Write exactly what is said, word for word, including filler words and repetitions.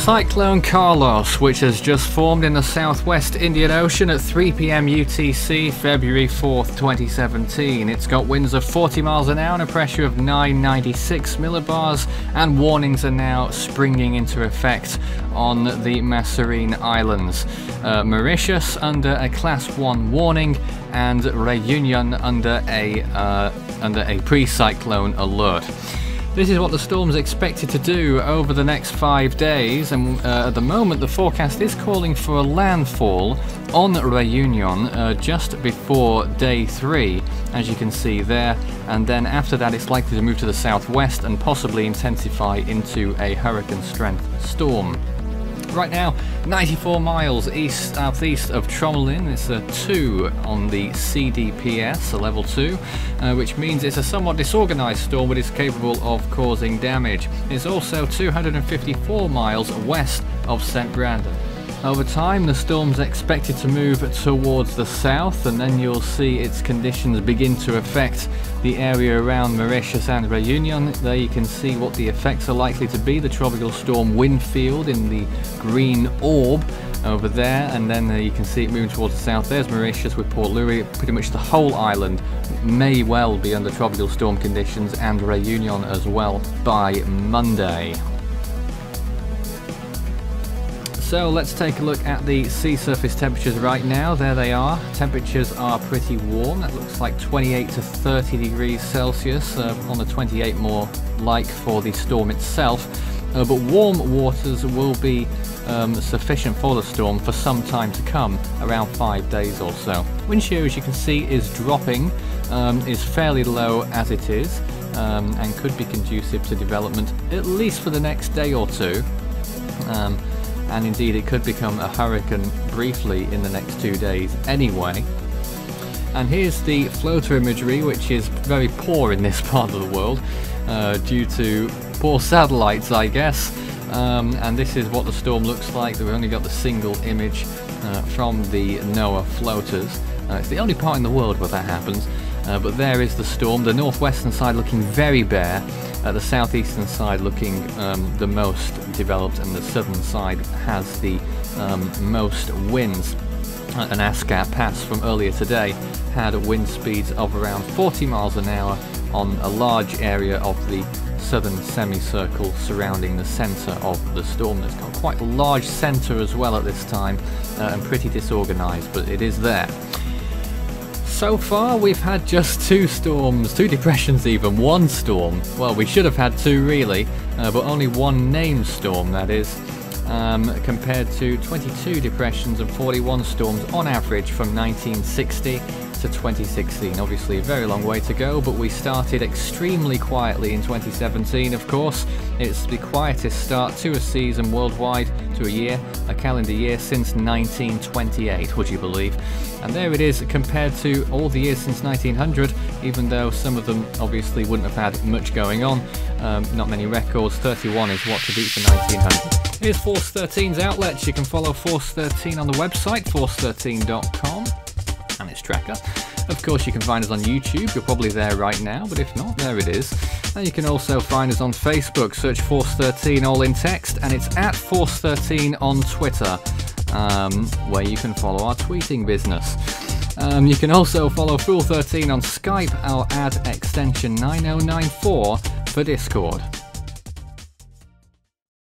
Cyclone Carlos, which has just formed in the Southwest Indian Ocean at three p m U T C, February fourth, twenty seventeen. It's got winds of forty miles an hour and a pressure of nine ninety-six millibars, and warnings are now springing into effect on the Mascarene Islands. Uh, Mauritius under a Class one warning, and Réunion under a, uh, under a pre-cyclone alert. This is what the storm's expected to do over the next five days, and uh, at the moment the forecast is calling for a landfall on Réunion uh, just before day three, as you can see there, and then after that it's likely to move to the southwest and possibly intensify into a hurricane-strength storm. Right now, ninety-four miles east southeast of Tromelin, it's a two on the C D P S, a level two, uh, which means it's a somewhat disorganised storm but is capable of causing damage. It's also two hundred fifty-four miles west of Saint Brandon. Over time, the storm's expected to move towards the south, and then you'll see its conditions begin to affect the area around Mauritius and Réunion. There you can see what the effects are likely to be. The tropical storm wind field in the green orb over there, and then uh, you can see it moving towards the south. There's Mauritius with Port Louis. Pretty much the whole island may well be under tropical storm conditions, and Réunion as well, by Monday. So let's take a look at the sea surface temperatures right now. There they are. Temperatures are pretty warm. That looks like twenty-eight to thirty degrees Celsius, uh, on the twenty-eight more like for the storm itself. Uh, but warm waters will be um, sufficient for the storm for some time to come, around five days or so. Wind shear, as you can see, is dropping, um, is fairly low as it is, um, and could be conducive to development at least for the next day or two. Um, And indeed, it could become a hurricane briefly in the next two days anyway. And here's the floater imagery, which is very poor in this part of the world, uh, due to poor satellites, I guess. Um, and this is what the storm looks like. We've only got the single image uh, from the NOAA floaters. Uh, it's the only part in the world where that happens. Uh, but there is the storm, the northwestern side looking very bare. Uh, the southeastern side looking um, the most developed, and the southern side has the um, most winds. An ASCAT pass from earlier today had wind speeds of around forty miles an hour on a large area of the southern semicircle surrounding the centre of the storm. It's got quite a large centre as well at this time, uh, and pretty disorganised, but it is there. So far we've had just two storms, two depressions even, one storm. Well, we should have had two really, uh, but only one named storm, that is, um, compared to twenty-two depressions and forty-one storms on average from nineteen sixty to twenty sixteen. Obviously a very long way to go, but we started extremely quietly in twenty seventeen, of course. It's the quietest start to a season worldwide, to a year, a calendar year, since nineteen twenty-eight, would you believe? And there it is compared to all the years since nineteen hundred, even though some of them obviously wouldn't have had much going on. Um, not many records. Thirty-one is what to beat for nineteen hundred. Here's Force Thirteen's outlets. You can follow Force Thirteen on the website, force thirteen dot com, and its tracker. Of course, you can find us on YouTube. You're probably there right now, but if not, there it is. And you can also find us on Facebook. Search Force Thirteen all in text, and it's at Force Thirteen on Twitter, um, where you can follow our tweeting business. Um, you can also follow Fool Thirteen on Skype. I'll add extension nine oh nine four for Discord.